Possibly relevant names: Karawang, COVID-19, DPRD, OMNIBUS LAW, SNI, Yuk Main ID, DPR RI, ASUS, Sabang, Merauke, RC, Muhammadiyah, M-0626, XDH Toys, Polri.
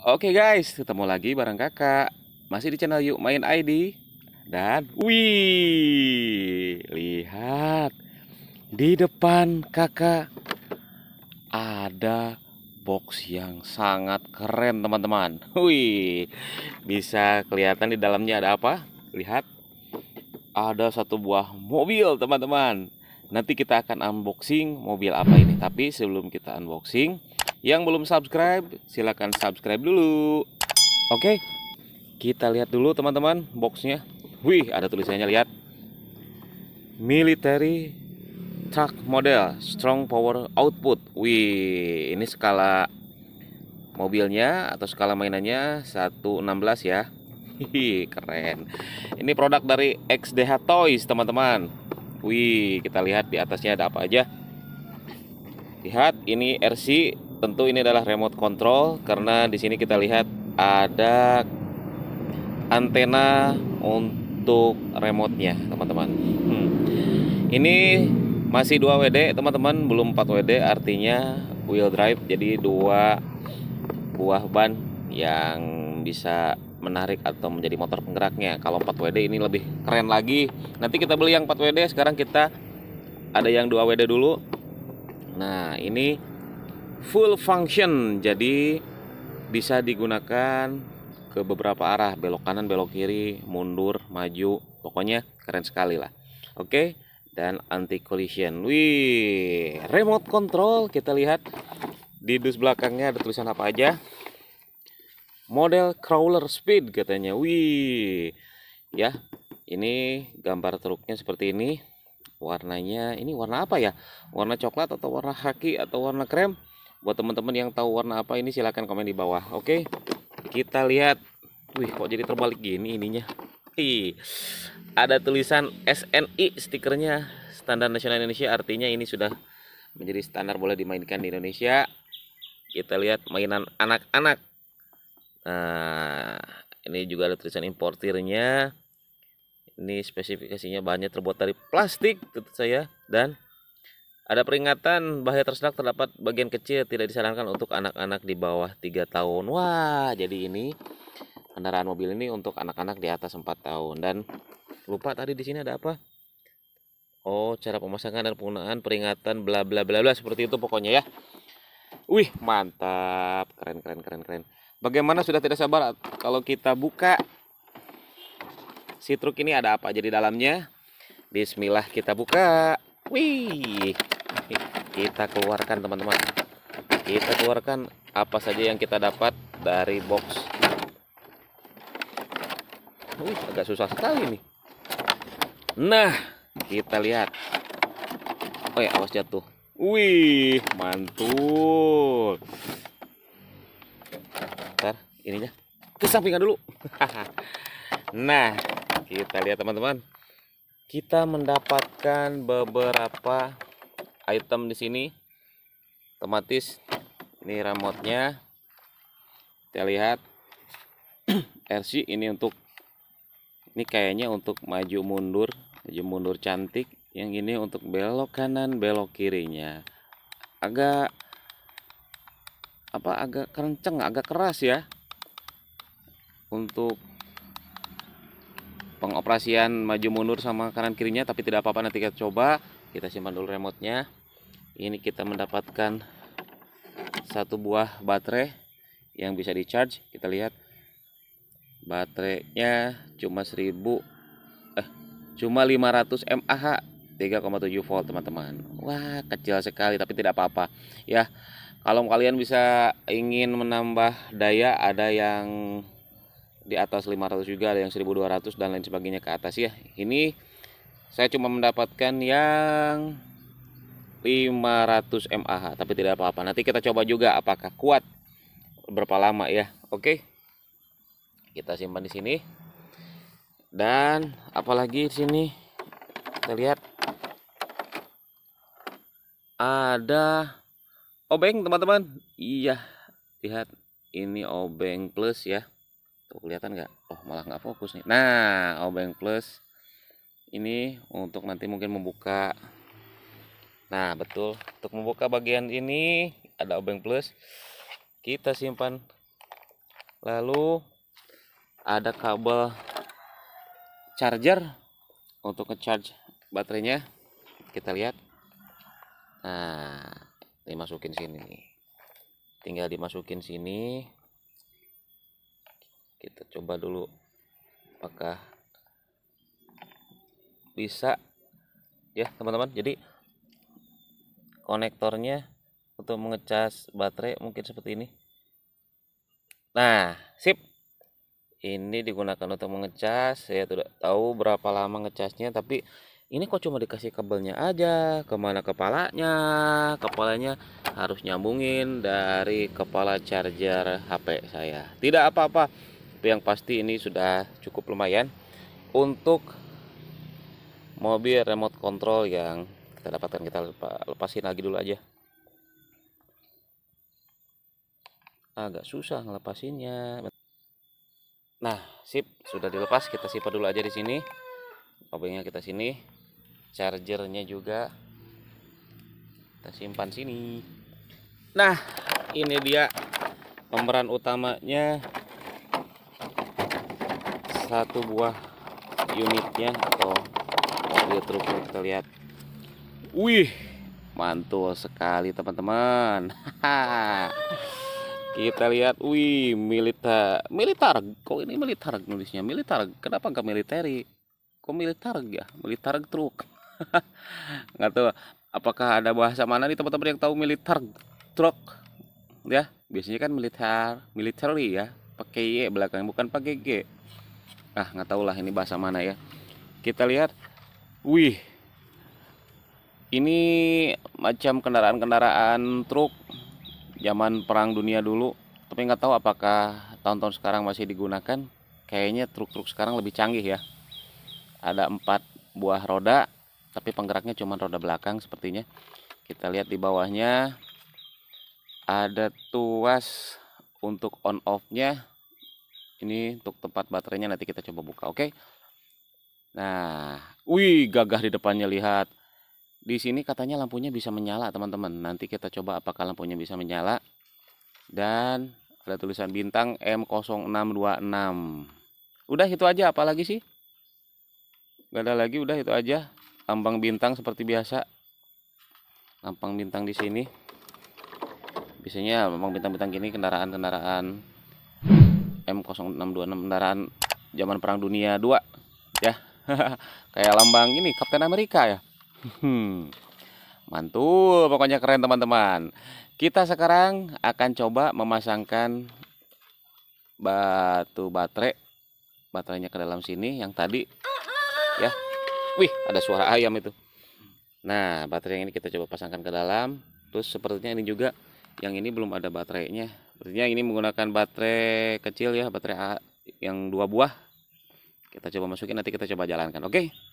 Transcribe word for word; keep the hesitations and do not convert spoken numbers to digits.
Oke guys, ketemu lagi bareng kakak. Masih di channel Yuk Main I D. Dan wih, lihat di depan kakak ada box yang sangat keren teman-teman. Wih, bisa kelihatan di dalamnya ada apa? Lihat, ada satu buah mobil teman-teman. Nanti kita akan unboxing mobil apa ini. Tapi sebelum kita unboxing, yang belum subscribe, silahkan subscribe dulu. Oke, kita lihat dulu teman-teman boxnya. Wih, ada tulisannya, lihat. Military truck model, strong power output. Wih, ini skala mobilnya atau skala mainannya satu enam belas ya. Hihi, keren. Ini produk dari X D H Toys teman-teman. Wih, kita lihat di atasnya ada apa aja. Lihat, ini R C. Tentu ini adalah remote control karena di sini kita lihat ada antena untuk remote-nya, teman-teman. Hmm. Ini masih dua W D, teman-teman, belum empat W D, artinya wheel drive, jadi dua buah ban yang bisa menarik atau menjadi motor penggeraknya. Kalau empat W D ini lebih keren lagi. Nanti kita beli yang empat W D, sekarang kita ada yang dua W D dulu. Nah, ini full function, jadi bisa digunakan ke beberapa arah, belok kanan, belok kiri, mundur, maju, pokoknya keren sekali lah. Oke, dan anti collision. Wih, remote control. Kita lihat di dus belakangnya ada tulisan apa aja. Model crawler speed katanya. Wih, ya, ini gambar truknya seperti ini. Warnanya ini warna apa ya? Warna coklat atau warna khaki atau warna krem? Buat teman-teman yang tahu warna apa ini silahkan komen di bawah. Oke, kita lihat. Wih, kok jadi terbalik gini ininya. Ih, ada tulisan S N I stikernya, Standar Nasional Indonesia, artinya ini sudah menjadi standar boleh dimainkan di Indonesia. Kita lihat mainan anak-anak. Nah, ini juga ada tulisan importirnya. Ini spesifikasinya bahannya terbuat dari plastik, tentu saya, dan ada peringatan bahaya tersedak, terdapat bagian kecil tidak disarankan untuk anak-anak di bawah tiga tahun. Wah, jadi ini kendaraan mobil ini untuk anak-anak di atas empat tahun. Dan lupa tadi di sini ada apa? Oh, cara pemasangan dan penggunaan peringatan bla bla bla bla, seperti itu pokoknya ya. Wih, mantap. Keren keren keren keren. Bagaimana, sudah tidak sabar kalau kita buka si truk ini ada apa aja di dalamnya? Bismillah kita buka. Wih, kita keluarkan teman-teman. Kita keluarkan apa saja yang kita dapat dari box. Wih, agak susah sekali nih. Nah, kita lihat. Oh ya, awas jatuh. Wih, mantul. Bentar, ininya kesampingan dulu. Nah, kita lihat teman-teman. Kita mendapatkan beberapa item di sini. Otomatis ini remote-nya. Kita lihat R C ini untuk ini kayaknya untuk maju mundur, maju mundur cantik. Yang ini untuk belok kanan, belok kirinya. Agak apa agak kenceng, agak keras ya. Untuk pengoperasian maju mundur sama kanan kirinya, tapi tidak apa-apa, nanti kita coba. Kita simpan dulu remote-nya. Ini kita mendapatkan satu buah baterai yang bisa di charge. Kita lihat baterainya cuma seribu eh cuma lima ratus mAh, tiga koma tujuh volt teman-teman. Wah, kecil sekali, tapi tidak apa-apa ya. Kalau kalian bisa ingin menambah daya, ada yang di atas lima ratus juga, ada yang seribu dua ratus dan lain sebagainya ke atas ya. Ini saya cuma mendapatkan yang lima ratus mAh, tapi tidak apa-apa. Nanti kita coba juga apakah kuat, berapa lama ya. Oke, kita simpan di sini. Dan apalagi di sini kita lihat ada obeng teman-teman. Iya, lihat ini obeng plus ya. Tuh, kelihatan nggak? Oh, malah nggak fokus nih. Nah, obeng plus ini untuk nanti mungkin membuka. Nah, betul, untuk membuka bagian ini ada obeng plus. Kita simpan Lalu ada kabel charger untuk nge-charge baterainya. Kita lihat. Nah, dimasukin sini nih. Tinggal dimasukin sini. Kita coba dulu apakah bisa ya, teman-teman. Jadi konektornya untuk mengecas baterai mungkin seperti ini. Nah, sip. Ini digunakan untuk mengecas. Saya tidak tahu berapa lama ngecasnya, tapi ini kok cuma dikasih kabelnya aja. Kemana kepalanya? Kepalanya harus nyambungin dari kepala charger H P saya. Tidak apa-apa, tapi yang pasti ini sudah cukup lumayan untuk mobil remote control yang kita dapatkan. Kita lepasin lagi dulu aja, agak susah ngelepasinnya. Nah, sip, sudah dilepas. Kita simpan dulu aja di sini. Kabelnya kita sini, chargernya juga kita simpan sini. Nah, ini dia pemeran utamanya, satu buah unitnya atau mobil truk. Kita lihat. Wih, mantul sekali teman-teman. Kita lihat, wih, militer, militer, kok ini militer nulisnya, militer, kenapa nggak militeri, kok militer ya, militer truk, nggak tahu, apakah ada bahasa mana nih teman-teman yang tahu militer truk, ya, biasanya kan militer, military ya, pakai y belakang, bukan pakai g, ah nggak tahu lah ini bahasa mana ya. Kita lihat, wih, ini macam kendaraan-kendaraan truk zaman perang dunia dulu, tapi nggak tahu apakah tahun-tahun sekarang masih digunakan. Kayaknya truk-truk sekarang lebih canggih ya. Ada empat buah roda, tapi penggeraknya cuma roda belakang sepertinya. Kita lihat di bawahnya ada tuas untuk on off-nya. Ini untuk tempat baterainya, nanti kita coba buka, oke? Nah, wih, gagah di depannya, lihat. Di sini katanya lampunya bisa menyala teman-teman. Nanti kita coba apakah lampunya bisa menyala. Dan ada tulisan bintang M nol enam dua enam. Udah itu aja, apalagi sih? Gak ada lagi, udah itu aja. Lambang bintang seperti biasa. Lambang bintang di sini. Biasanya lambang bintang-bintang gini kendaraan-kendaraan M nol enam dua enam, kendaraan zaman perang dunia dua ya. Kayak lambang ini Kapten Amerika ya. Hmm, mantul, pokoknya keren teman-teman. Kita sekarang akan coba memasangkan batu baterai, baterainya ke dalam sini yang tadi, ya. Wih, ada suara ayam itu. Nah, baterai yang ini kita coba pasangkan ke dalam. Terus sepertinya ini juga, yang ini belum ada baterainya. Sepertinya ini menggunakan baterai kecil ya, baterai yang dua buah. Kita coba masukin, nanti kita coba jalankan, oke?